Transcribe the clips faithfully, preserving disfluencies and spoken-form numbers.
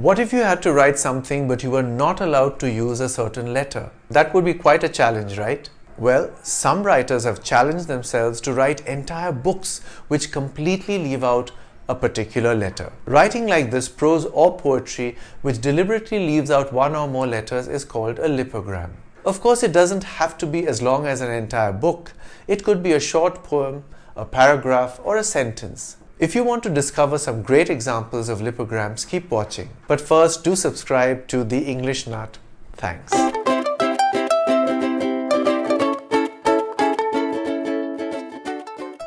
What if you had to write something but you were not allowed to use a certain letter? That would be quite a challenge, right? Well, some writers have challenged themselves to write entire books which completely leave out a particular letter. Writing like this, prose or poetry, which deliberately leaves out one or more letters is called a lipogram. Of course, it doesn't have to be as long as an entire book. It could be a short poem, a paragraph, or a sentence. If you want to discover some great examples of lipograms, keep watching. But first, do subscribe to The English Nut. Thanks.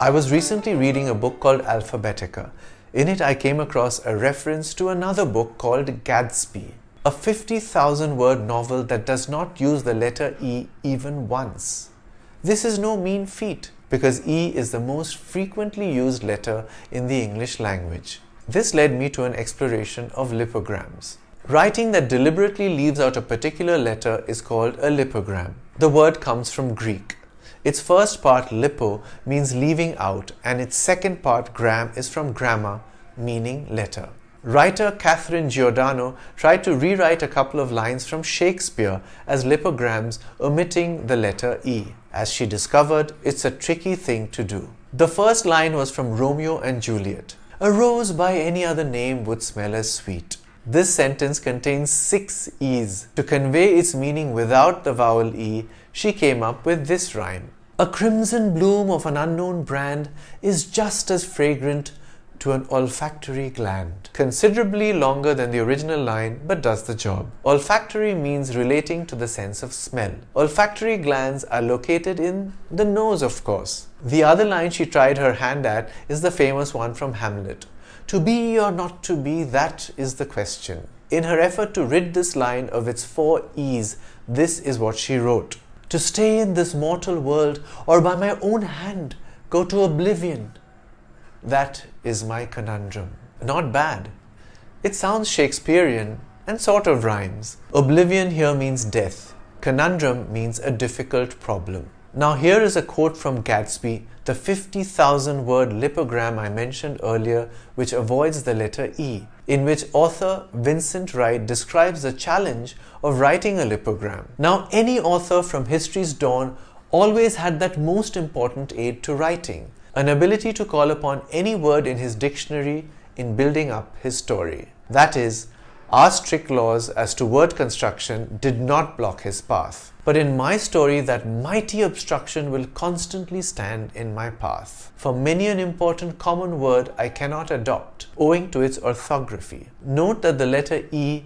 I was recently reading a book called Alphabetica. In it, I came across a reference to another book called Gadsby, a fifty thousand word novel that does not use the letter E even once. This is no mean feat, because E is the most frequently used letter in the English language. This led me to an exploration of lipograms. Writing that deliberately leaves out a particular letter is called a lipogram. The word comes from Greek. Its first part, lipo, means leaving out, and its second part, gram, is from grammar, meaning letter. Writer Catherine Giordano tried to rewrite a couple of lines from Shakespeare as lipograms, omitting the letter E. As she discovered, it's a tricky thing to do. The first line was from Romeo and Juliet. A rose by any other name would smell as sweet. This sentence contains six E's. To convey its meaning without the vowel E, she came up with this rhyme. A crimson bloom of an unknown brand is just as fragrant to an olfactory gland. Considerably longer than the original line, but does the job. Olfactory means relating to the sense of smell. Olfactory glands are located in the nose, of course. The other line she tried her hand at is the famous one from Hamlet. To be or not to be, that is the question. In her effort to rid this line of its four E's, this is what she wrote. To stay in this mortal world, or by my own hand, go to oblivion. That is my conundrum. Not bad. It sounds Shakespearean and sort of rhymes. Oblivion here means death. Conundrum means a difficult problem. Now here is a quote from Gadsby, the fifty thousand word lipogram I mentioned earlier, which avoids the letter E, in which author Vincent Wright describes the challenge of writing a lipogram. Now any author from history's dawn always had that most important aid to writing, an ability to call upon any word in his dictionary in building up his story. That is, our strict laws as to word construction did not block his path. But in my story, that mighty obstruction will constantly stand in my path. For many an important common word I cannot adopt, owing to its orthography. Note that the letter E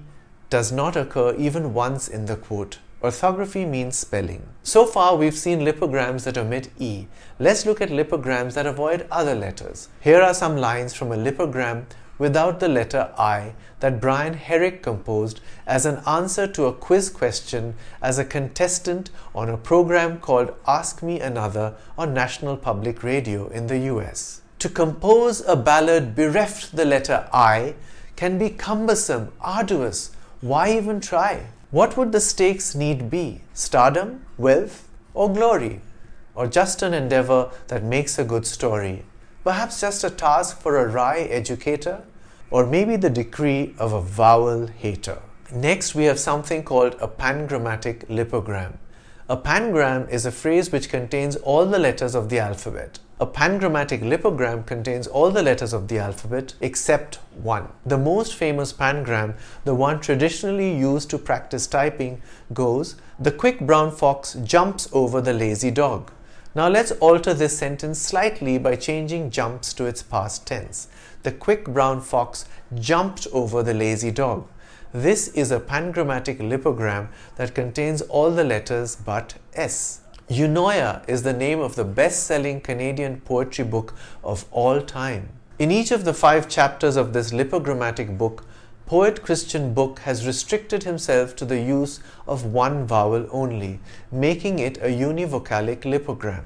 does not occur even once in the quote. Orthography means spelling. So far, we've seen lipograms that omit E. Let's look at lipograms that avoid other letters. Here are some lines from a lipogram without the letter I that Brian Herrick composed as an answer to a quiz question as a contestant on a program called Ask Me Another on National Public Radio in the U S. To compose a ballad bereft the letter I can be cumbersome, arduous. Why even try? What would the stakes need be? Stardom, wealth, or glory? Or just an endeavor that makes a good story? Perhaps just a task for a wry educator? Or maybe the decree of a vowel hater? Next, we have something called a pangrammatic lipogram. A pangram is a phrase which contains all the letters of the alphabet. A pangrammatic lipogram contains all the letters of the alphabet except one. The most famous pangram, the one traditionally used to practice typing, goes, "The quick brown fox jumps over the lazy dog." Now let's alter this sentence slightly by changing jumps to its past tense. The quick brown fox jumped over the lazy dog. This is a pangrammatic lipogram that contains all the letters but S. Eunoia is the name of the best-selling Canadian poetry book of all time. In each of the five chapters of this lipogrammatic book, poet Christian Bök has restricted himself to the use of one vowel only, making it a univocalic lipogram.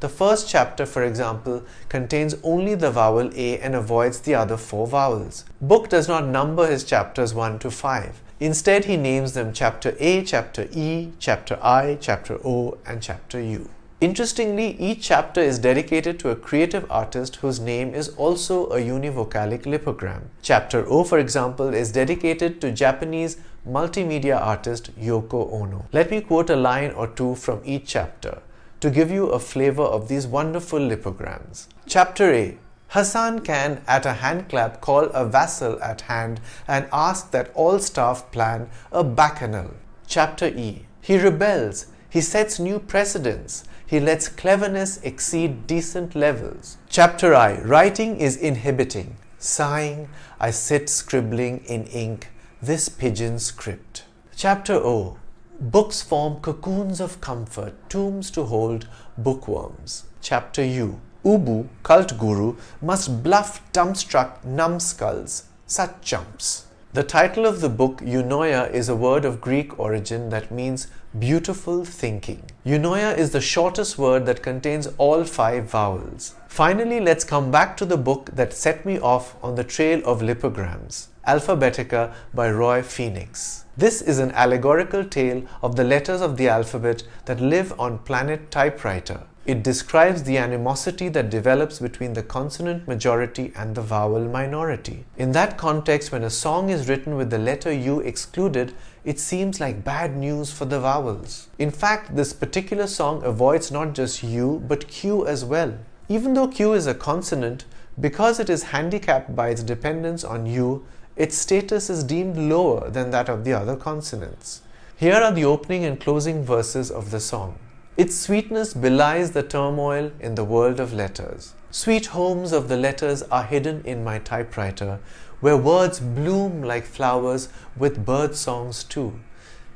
The first chapter, for example, contains only the vowel A and avoids the other four vowels. Bök does not number his chapters one to five. Instead, he names them Chapter A, Chapter E, Chapter I, Chapter O, and Chapter U. Interestingly, each chapter is dedicated to a creative artist whose name is also a univocalic lipogram. Chapter O, for example, is dedicated to Japanese multimedia artist Yoko Ono. Let me quote a line or two from each chapter to give you a flavor of these wonderful lipograms. Chapter A. Hassan can, at a handclap, call a vassal at hand and ask that all staff plan a bacchanal. Chapter E. He rebels. He sets new precedents. He lets cleverness exceed decent levels. Chapter I. Writing is inhibiting. Sighing, I sit scribbling in ink this pigeon script. Chapter O. Books form cocoons of comfort, tombs to hold bookworms. Chapter U. Ubu, cult guru, must bluff dumbstruck numbskulls, such chumps. The title of the book, Eunoia, is a word of Greek origin that means beautiful thinking. Eunoia is the shortest word that contains all five vowels. Finally, let's come back to the book that set me off on the trail of lipograms, Alphabetica by Roy Phoenix. This is an allegorical tale of the letters of the alphabet that live on planet Typewriter. It describes the animosity that develops between the consonant majority and the vowel minority. In that context, when a song is written with the letter U excluded, it seems like bad news for the vowels. In fact, this particular song avoids not just U, but Q as well. Even though Q is a consonant, because it is handicapped by its dependence on U, its status is deemed lower than that of the other consonants. Here are the opening and closing verses of the song. Its sweetness belies the turmoil in the world of letters. Sweet homes of the letters are hidden in my typewriter, where words bloom like flowers with bird songs too,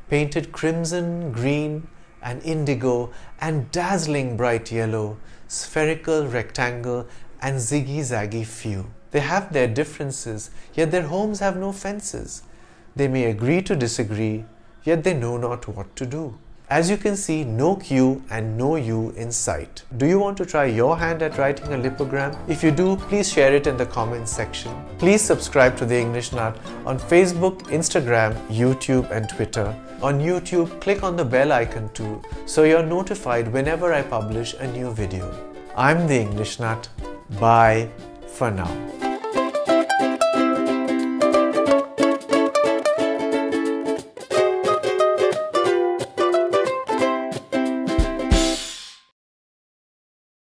painted crimson, green, and indigo, and dazzling bright yellow, spherical, rectangle, and ziggy-zaggy few. They have their differences, yet their homes have no fences. They may agree to disagree, yet they know not what to do. As you can see, no Q and no U in sight. Do you want to try your hand at writing a lipogram? If you do, please share it in the comments section. Please subscribe to The English Nut on Facebook, Instagram, YouTube and Twitter. On YouTube, click on the bell icon too, so you're notified whenever I publish a new video. I'm The English Nut. Bye for now.